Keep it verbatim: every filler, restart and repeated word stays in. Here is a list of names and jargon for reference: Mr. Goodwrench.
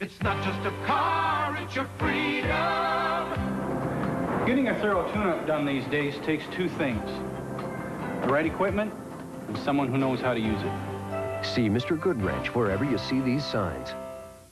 It's not just a car, it's your freedom. Getting a thorough tune-up done these days takes two things. The right equipment and someone who knows how to use it. See Mister Goodwrench wherever you see these signs.